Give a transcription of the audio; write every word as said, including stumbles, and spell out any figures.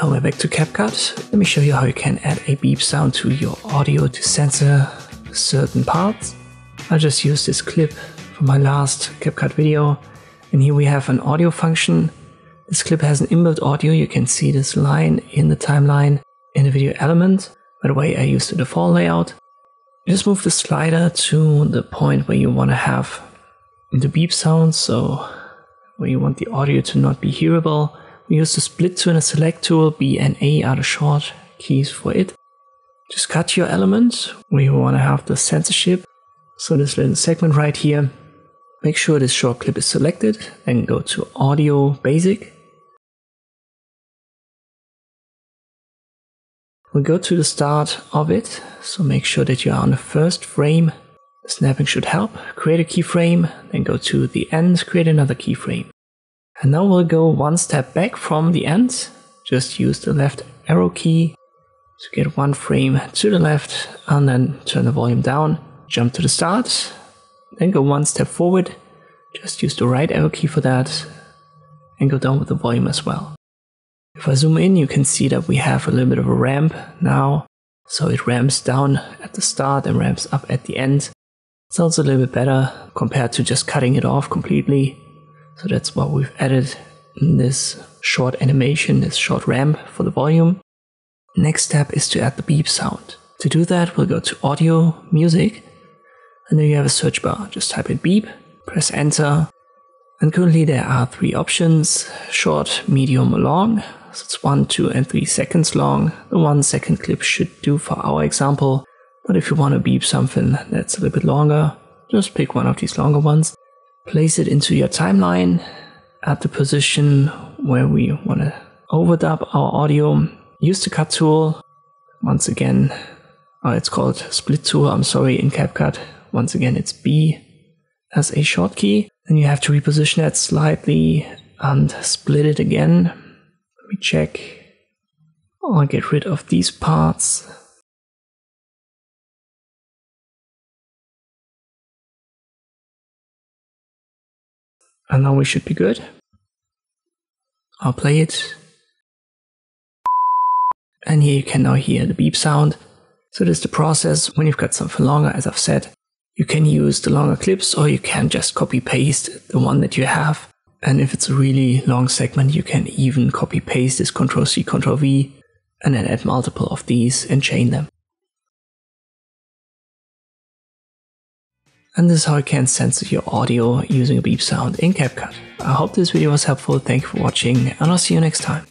Hello, back to CapCut. Let me show you how you can add a beep sound to your audio to censor certain parts. I just used this clip from my last CapCut video, and here we have an audio function. This clip has an inbuilt audio. You can see this line in the timeline in the video element. By the way, I used the default layout. Just move the slider to the point where you want to have the beep sound, so where you want the audio to not be hearable. We use the split tool and a select tool. B and A are the short keys for it. Just cut your element where you want to have the censorship. So this little segment right here. Make sure this short clip is selected and go to Audio Basic. We'll go to the start of it, so make sure that you are on the first frame. Snapping should help. Create a keyframe, then go to the end, create another keyframe. And now we'll go one step back from the end. Just use the left arrow key to get one frame to the left, and then turn the volume down. Jump to the start, then go one step forward. Just use the right arrow key for that, and go down with the volume as well. If I zoom in, you can see that we have a little bit of a ramp now. So it ramps down at the start and ramps up at the end. Sounds a little bit better compared to just cutting it off completely. So that's what we've added in this short animation, this short ramp for the volume. Next step is to add the beep sound. To do that, we'll go to Audio, Music, and then you have a search bar. Just type in beep, press enter. And currently there are three options, short, medium, long. So it's one, two, and three seconds long. The one second clip should do for our example. But if you want to beep something that's a little bit longer, just pick one of these longer ones. Place it into your timeline at the position where we want to overdub our audio. Use the cut tool. Once again, oh, it's called split tool. I'm sorry, in CapCut. Once again, it's B as a short key. Then you have to reposition that slightly and split it again. Let me check. I'll get rid of these parts. And now we should be good. I'll play it. And here you can now hear the beep sound. So this is the process when you've got something longer, as I've said. You can use the longer clips, or you can just copy paste the one that you have. And if it's a really long segment, you can even copy paste this Control C, Control V, and then add multiple of these and chain them. And this is how you can censor your audio using a beep sound in CapCut. I hope this video was helpful. Thank you for watching, and I'll see you next time.